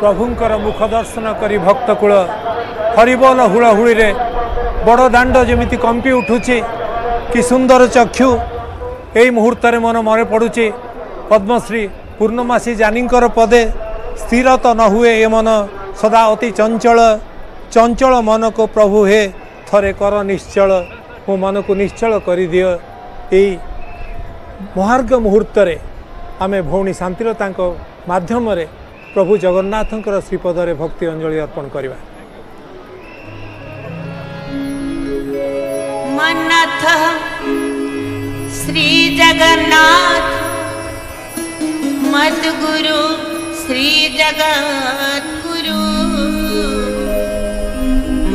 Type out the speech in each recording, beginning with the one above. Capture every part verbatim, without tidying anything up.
प्रभुंकर मुख दर्शन करी भक्तकूल हरिबोल हुलाहुली रे बड़ दांड जमी कंपी उठुची कि सुंदर चक्षु यही मुहूर्त मन मन पड़ुची। पद्मश्री पूर्णमासी जानीकर पदे स्थिर तो न हुए ये मन सदा अति चंचल चंचल मन को प्रभु हे थरे कर निश्चल मो मन को निश्चल कर दियो। यही महार्ग मुहूर्त आमे भौणी शांतिलता माध्यम प्रभु जगन्नाथ श्रीपद रे भक्ति अंजलि अर्पण करवा। मनथ श्री जगन्नाथ मद गुरु श्री जगत गुरु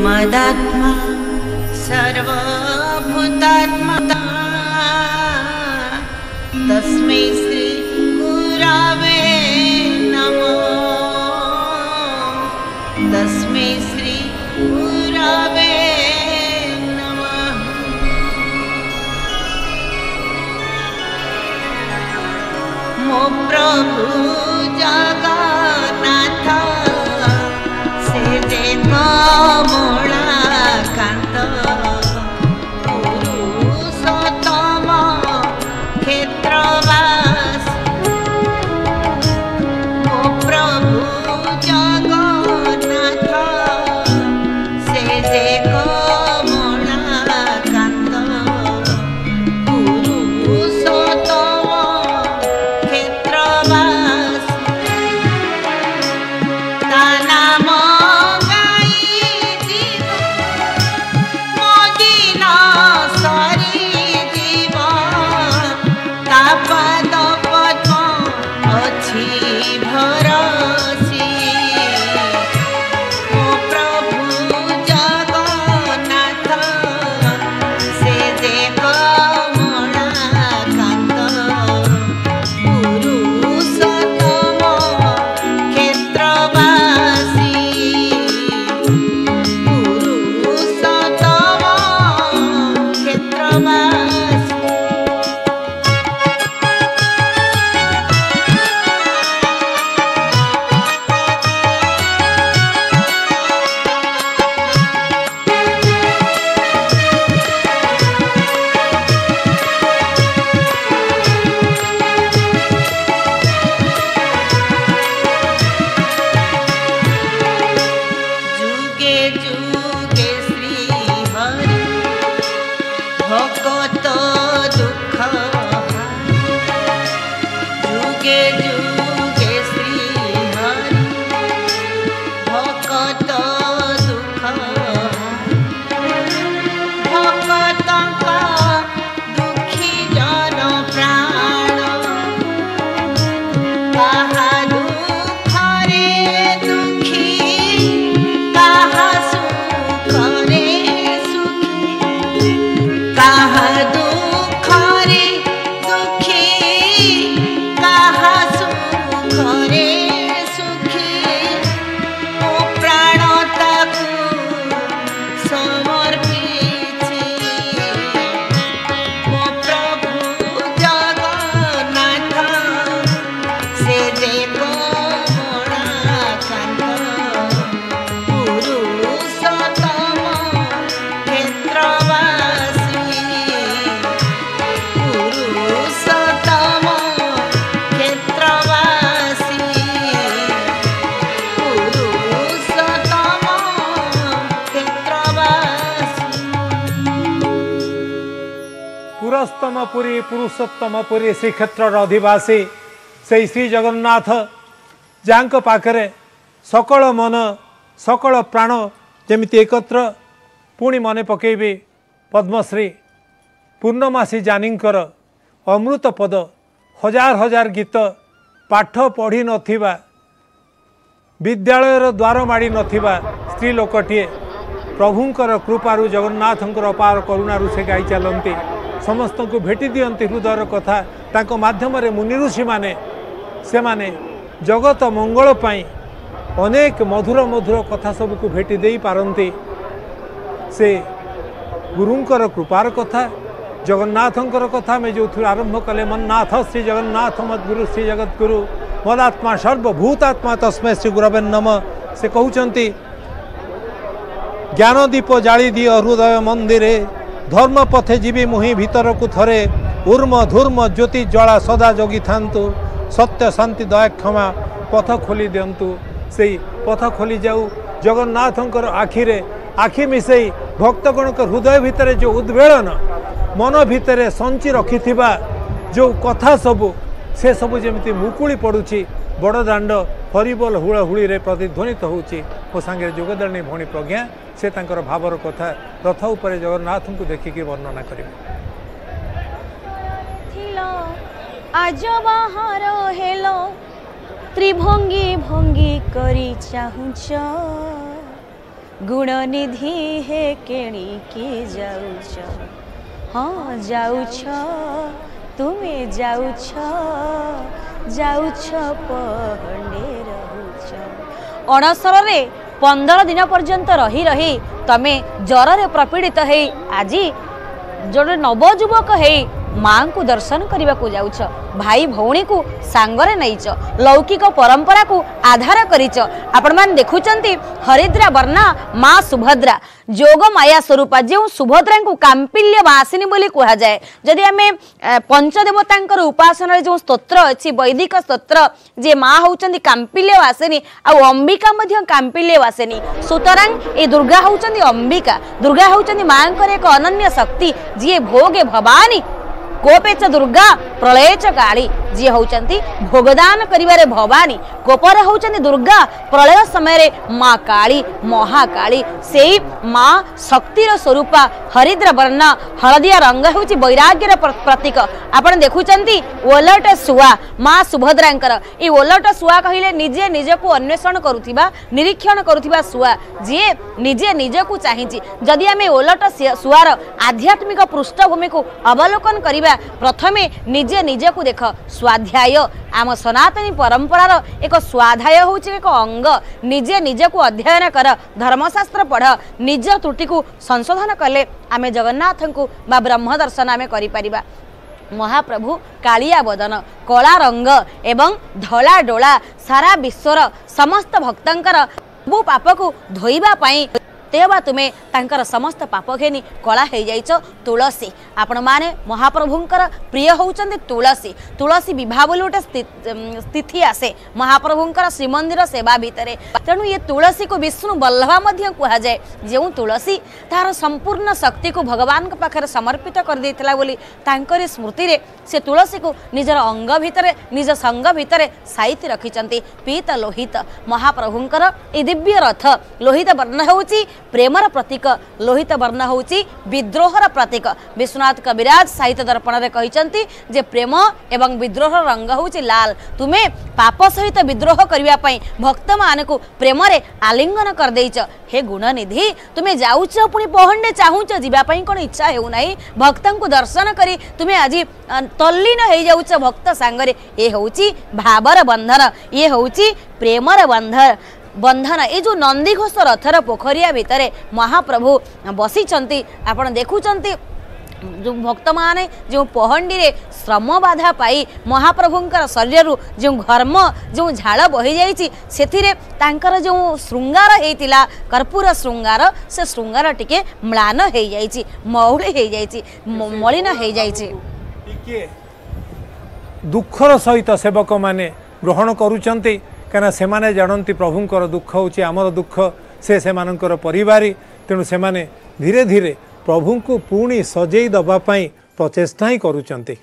मदात्मा सर्वभूतात्मा तस्मै श्री गुरवे नमो तस्मै श्री गुरवे नमः। मो प्रभु जगन्नाथ से देव मोड़ा कांत पुरी पुरुषोत्तम पुरी श्रीक्षेत्र अधिवासी से श्री जगन्नाथ जहाँ पाखे सकल मन सकल प्राण जमी एकत्र पुणी मन पकेबे। पद्मश्री पूर्णमासी जानीकर अमृत पद हजार हजार गीत पाठ पढ़ी नथिबा विद्यालयर द्वार माड़ी नथिबा स्त्री लोकटिए प्रभुंकर कृपारू जगन्नाथंकर अपार करुणारू से गाई चलती समस्त को भेटी दियंती हृदयर कथा तांको माध्यम रे मुनि ऋषि माने से माने जगत मंगल पाई अनेक मधुर मधुर कथा सब को भेटी देई पारंती। से गुरुंकर कृपार कथा जगन्नाथंकर कथा में जो आरंभ कले मन नाथ श्री जगन्नाथ मत गुरु श्री जगत गुरु मदात्मा सर्वभूतात्मा तस्मै श्री गुरवे नमः। से कहते ज्ञान दीप जाली दियो हृदय मंदिर धर्म पथे जीवी मुहि भीतर को थरे उर्म धूर्म ज्योति ज्वाला सदा जोगी थांतु सत्य शांति दया क्षमा पथ खोली दिंतु। से पथ खोली जाऊ जगन्नाथ आखिरे आखि मिसई भक्तगण के हृदय भितर जो उद्वेलन मन भितर संची रखि जो कथा सबू से सबू जमी मुकुली पड़ुची बड़दाण्ड हरिबोल हुड़हुड़ी रे प्रतिध्वनित होउची। मो सांगे जोगदानी भौणी प्रज्ञा से तांकर भावर कथा रथ उपरे जगन्नाथ को देखिकी वर्णना करिवे। आज बाहर हेलो त्रिभंगी भंगी करी चाहुच गुण निधि हे केणी के जाऊच हाँ जाऊच तुमे जाऊच जाऊच पहंडे रहुच। अणसर रे पंदर दिन पर्यंत रही रही तमे जर रे प्रपीड़ित हे आज जोड़े नवजुवक हे माँ को दर्शन करने को जाऊच भाई भौणी को सांगरे नहींच लौकिक परंपरा को आधार करीच। आपण मान देखुचंती हरिद्रा वर्णा माँ सुभद्रा जोग माया स्वरूपा जो सुभद्रा को कांपिल्य वासिनी बोली कहा जाए। जदि आम पंचदेवता उपासन जो स्तोत्र अच्छी वैदिक स्तोत्र जे माँ होउचंती कांपिल्य वासिनी आ अंबिका मध्य कांपिल्य वासिनी सुतरां ए दुर्गा होउचंती अंबिका दुर्गा होउचंती माँकर एक अनन्य शक्ति जी भोगे भवानी कोपेच दुर्गा प्रलयच काली जी होचंती भोगदान करिवारे भवानी कोपर होचंती दुर्गा प्रलय समय रे माँ काली महाकाली से माँ शक्तिर स्वरूपा हरिद्र वर्ण हलदिया रंग होची वैराग्यर प्रतीक। आपण देखुचंती ओलट सुआ माँ सुभद्रांकर ए ओलट सुआ कहिले निजे निजकू अन्वेषण करूथिबा निरीक्षण करूथिबा सुआ जी निजे निजकू चाहिची। जदि आमे ओलट सुआर आध्यात्मिक पृष्ठभूमि को अवलोकन करिबा प्रथमे निजे निजे को देख स्वाध्याय आम सनातनी परंपरार एक स्वाध्याय हूँ एक अंग निजे निजे को अध्ययन कर धर्मशास्त्र पढ़ निज त्रुटि को संशोधन कले आम जगन्नाथ को बा ब्रह्म दर्शन आम करिपारिबा। महाप्रभु कालिया बदन कला रंग एवं धला डोला सारा विश्वर समस्त भक्तंकर सबु पाप को धोइबा पाई तेवा तुम्हें तांकर समस्त पाप घेनी कला हो जाइछ तुलसी। आपण माने महाप्रभुंकर प्रिय होउचंती तुलसी तुलसी विवाह बोली गोटे तिथि आसे महाप्रभुंकर श्रीमंदिर सेवा भितर तेणु ये तुलसी को विष्णु बल्लभा मध्य कहा जाए। जो तुलसी तार संपूर्ण शक्ति को भगवान के पाखरे समर्पित कर देइतला बोली तांकर स्मृति रे से तुलसी को निजर अंग भितर निज संग भितर साइति रखिचंती। पीत लोहित महाप्रभुंकर ए दिव्य रथ लोहित वर्ण होउची प्रेमर प्रतीक लोहित वर्ण होउची विद्रोहर प्रतीक। विश्वनाथ कविराज साहित्य दर्पण रे कहिचंती जे प्रेम एवं विद्रोह रंग होउची लाल तुमे पाप सहित विद्रोह करिया पई भक्त मान को प्रेम रे आलिंगन कर देइछ। हे गुणनिधि तुमे जाउछ पुनी पहंडे चाहुछ जीवा पई कोन इच्छा हेउ नाही भक्तन को दर्शन करी तुमे आज तल्लीन हेइ जाउछ भक्त सांगरे ए होउची भावर बंधन ये होउची प्रेमर बंधन बंधन। ये जो नंदिघोष रथर पोखरिया भितर महाप्रभु बसीचंती आपण देखुचंती जो भक्त माने जो पहंडी रे श्रम बाधा पाई महाप्रभुंकर शरीर जो घर्म जो झाड़ बही जाइए से तांकर जो श्रृंगार होता कर्पूर श्रृंगार से श्रृंगार टिके म्लान हो जाइए मौली हो मलिन हो जाइए दुखर सहित सेवक माने ग्रहण करूचंती कना सेमाने जानती प्रभुंकर दुख होची आमर दुख से सेमानंकर परिवारी तेणु सेमाने धीरे धीरे प्रभु को पुणी सजेई दबापाई प्रचेष्टा ही करूचंती।